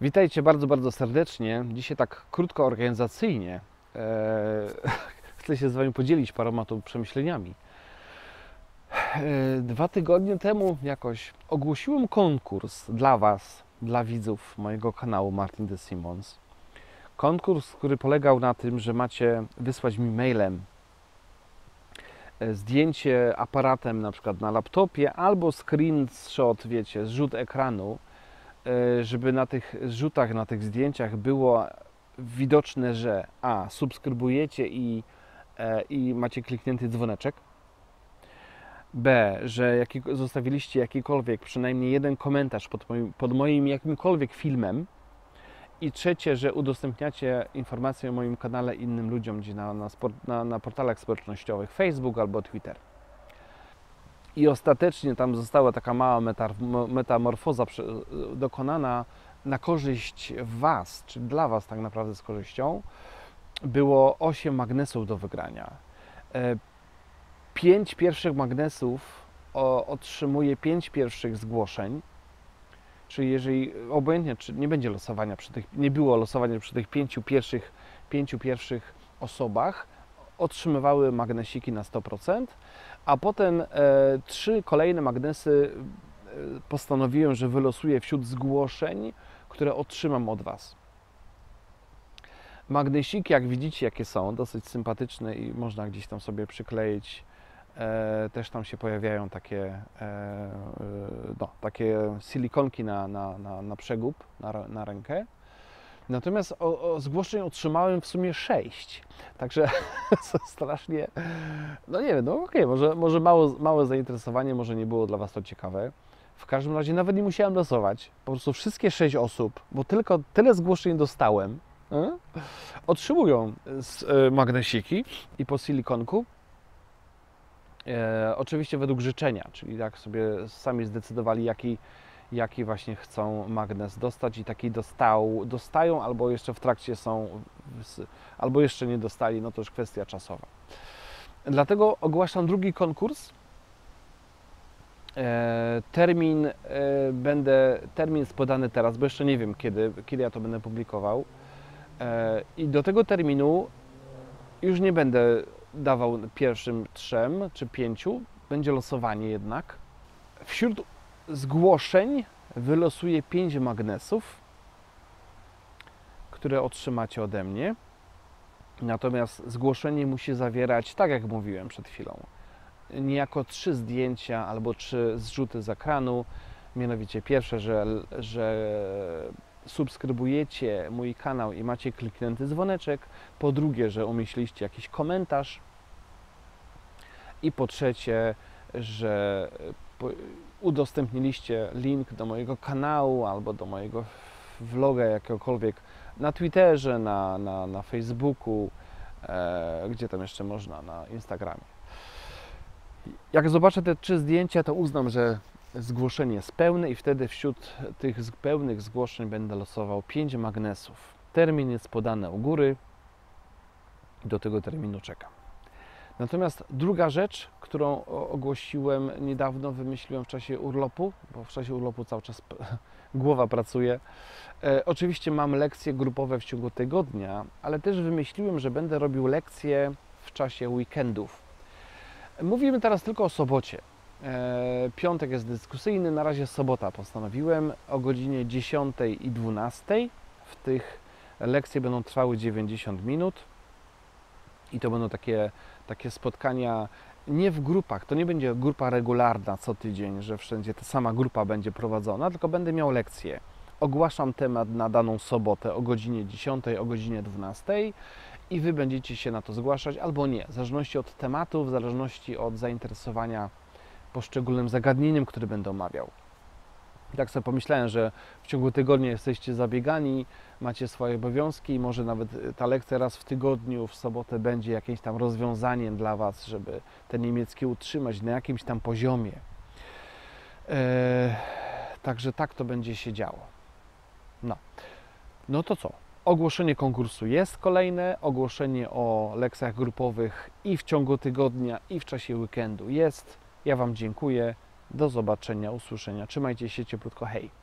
Witajcie bardzo, bardzo serdecznie. Dzisiaj tak krótko organizacyjnie chcę się z Wami podzielić paroma tu przemyśleniami. 2 tygodnie temu jakoś ogłosiłem konkurs dla Was, dla widzów mojego kanału Martin de Simmons. Konkurs, który polegał na tym, że macie wysłać mi mailem zdjęcie aparatem na przykład na laptopie albo screenshot, wiecie, zrzut ekranu, żeby na tych zrzutach, na tych zdjęciach było widoczne, że subskrybujecie i macie kliknięty dzwoneczek, b, że zostawiliście jakikolwiek, przynajmniej jeden komentarz pod moim jakimkolwiek filmem, i trzecie, że udostępniacie informacje o moim kanale innym ludziom, gdzie na portalach społecznościowych Facebook albo Twitter. I ostatecznie tam została taka mała metamorfoza dokonana na korzyść Was, czy dla Was tak naprawdę z korzyścią. Było 8 magnesów do wygrania. 5 pierwszych magnesów otrzymuje 5 pierwszych zgłoszeń. Czyli jeżeli, obojętnie, czy nie będzie losowania nie było losowania przy tych 5 pierwszych osobach, otrzymywały magnesiki na 100%, a potem 3 kolejne magnesy postanowiłem, że wylosuję wśród zgłoszeń, które otrzymam od Was. Magnesiki, jak widzicie, jakie są, dosyć sympatyczne i można gdzieś tam sobie przykleić. Też tam się pojawiają takie, takie silikonki na przegub, na rękę. Natomiast zgłoszeń otrzymałem w sumie 6. Także strasznie, no nie wiem, no okej, może małe zainteresowanie, może nie było dla Was to ciekawe. W każdym razie nawet nie musiałem losować. Po prostu wszystkie 6 osób, bo tylko tyle zgłoszeń dostałem, otrzymują magnesiki i po silikonku. Oczywiście według życzenia, czyli tak sobie sami zdecydowali, jaki właśnie chcą magnes dostać, i taki dostają, albo jeszcze w trakcie są, albo jeszcze nie dostali, no to już kwestia czasowa. Dlatego ogłaszam drugi konkurs. Termin jest podany teraz, bo jeszcze nie wiem, kiedy ja to będę publikował. I do tego terminu już nie będę dawał pierwszym 3 czy 5, będzie losowanie jednak. Wśród zgłoszeń wylosuję 5 magnesów, które otrzymacie ode mnie. Natomiast zgłoszenie musi zawierać, tak jak mówiłem przed chwilą, niejako 3 zdjęcia albo 3 zrzuty z ekranu. Mianowicie pierwsze, że subskrybujecie mój kanał i macie kliknięty dzwoneczek, po drugie, że umieściliście jakiś komentarz, i po trzecie, że udostępniliście link do mojego kanału albo do mojego vloga jakiegokolwiek na Twitterze, na Facebooku, gdzie tam jeszcze można, na Instagramie. Jak zobaczę te 3 zdjęcia, to uznam, że zgłoszenie jest pełne, i wtedy wśród tych pełnych zgłoszeń będę losował 5 magnesów. Termin jest podany u góry. Do tego terminu czekam. Natomiast druga rzecz, którą ogłosiłem niedawno, wymyśliłem w czasie urlopu, bo w czasie urlopu cały czas głowa pracuje. Oczywiście mam lekcje grupowe w ciągu tygodnia, ale też wymyśliłem, że będę robił lekcje w czasie weekendów. Mówimy teraz tylko o sobocie. Piątek jest dyskusyjny, na razie sobota postanowiłem. O godzinie 10 i 12 w tych lekcje będą trwały 90 minut. I to będą takie spotkania nie w grupach. To nie będzie grupa regularna co tydzień, że wszędzie ta sama grupa będzie prowadzona, tylko będę miał lekcje. Ogłaszam temat na daną sobotę o godzinie 10, o godzinie 12 i Wy będziecie się na to zgłaszać albo nie. W zależności od tematu, w zależności od zainteresowania poszczególnym zagadnieniem, które będę omawiał. I tak sobie pomyślałem, że w ciągu tygodnia jesteście zabiegani, macie swoje obowiązki i może nawet ta lekcja raz w tygodniu, w sobotę, będzie jakimś tam rozwiązaniem dla Was, żeby ten niemiecki utrzymać na jakimś tam poziomie. Także tak to będzie się działo. No to co? Ogłoszenie konkursu jest kolejne, ogłoszenie o lekcjach grupowych i w ciągu tygodnia, i w czasie weekendu jest. Ja Wam dziękuję, do zobaczenia, usłyszenia, trzymajcie się cieplutko, hej!